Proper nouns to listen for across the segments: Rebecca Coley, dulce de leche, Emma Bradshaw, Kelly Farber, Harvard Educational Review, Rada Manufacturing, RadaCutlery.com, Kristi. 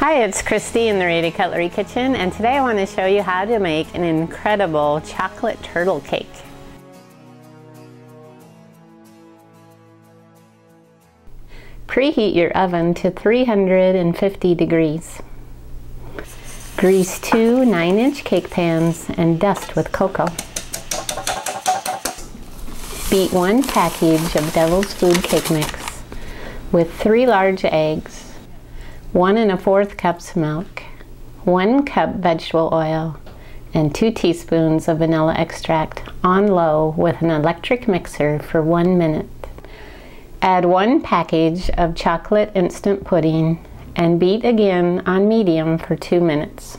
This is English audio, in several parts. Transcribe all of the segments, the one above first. Hi, it's Kristi in the Rada Cutlery Kitchen, and today I want to show you how to make an incredible chocolate turtle cake. Preheat your oven to 350 degrees. Grease two 9-inch cake pans and dust with cocoa. Beat one package of Devil's Food cake mix with 3 large eggs, 1 1/4 cups milk, 1 cup vegetable oil, and 2 teaspoons of vanilla extract on low with an electric mixer for 1 minute. Add 1 package of chocolate instant pudding and beat again on medium for 2 minutes.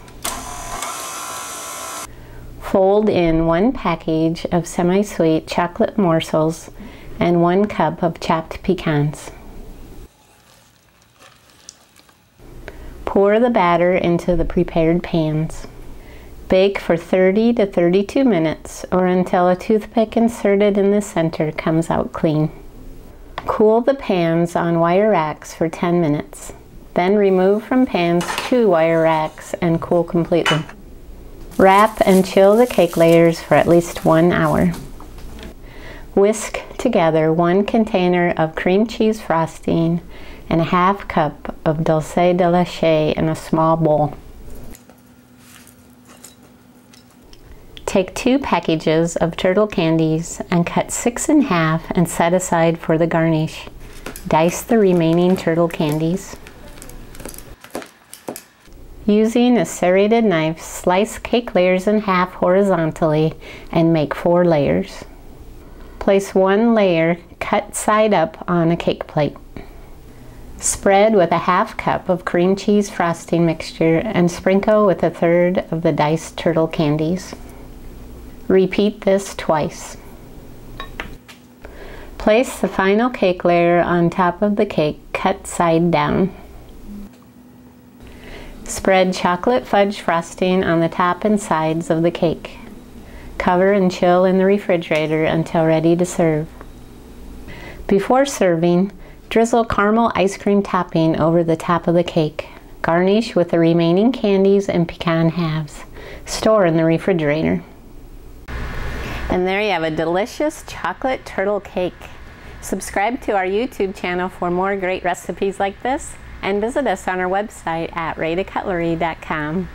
Fold in 1 package of semi-sweet chocolate morsels and 1 cup of chopped pecans. Pour the batter into the prepared pans. Bake for 30 to 32 minutes or until a toothpick inserted in the center comes out clean. Cool the pans on wire racks for 10 minutes. Then remove from pans to wire racks and cool completely. Wrap and chill the cake layers for at least 1 hour. Whisk together 1 container of cream cheese frosting and a 1/2 cup of dulce de leche in a small bowl. Take 2 packages of turtle candies and cut 6 in half and set aside for the garnish. Dice the remaining turtle candies. Using a serrated knife, slice cake layers in half horizontally and make 4 layers. Place 1 layer cut side up on a cake plate. Spread with a 1/2 cup of cream cheese frosting mixture and sprinkle with 1/3 of the diced turtle candies. Repeat this twice. Place the final cake layer on top of the cake cut side down. Spread chocolate fudge frosting on the top and sides of the cake. Cover and chill in the refrigerator until ready to serve. Before serving, drizzle caramel ice cream topping over the top of the cake. Garnish with the remaining candies and pecan halves. Store in the refrigerator. And there you have a delicious chocolate turtle cake. Subscribe to our YouTube channel for more great recipes like this, and visit us on our website at radacutlery.com.